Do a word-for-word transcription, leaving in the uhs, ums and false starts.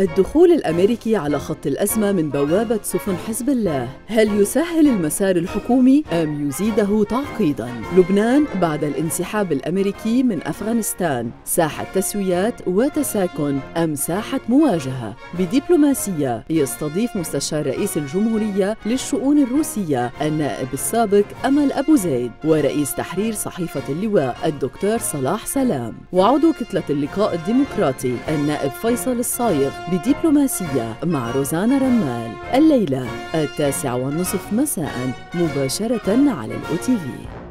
الدخول الأمريكي على خط الأزمة من بوابة سفن حزب الله، هل يسهل المسار الحكومي أم يزيده تعقيداً؟ لبنان بعد الانسحاب الأمريكي من أفغانستان، ساحة تسويات وتساكن أم ساحة مواجهة؟ بدبلوماسية يستضيف مستشار رئيس الجمهورية للشؤون الروسية النائب السابق أمل أبو زيد ورئيس تحرير صحيفة اللواء الدكتور صلاح سلام، وعضو كتلة اللقاء الديمقراطي النائب فيصل الصايغ. بدبلوماسية مع روزانا رمال الليلة التاسعة والنصف مساء مباشرة على الأوتيفي.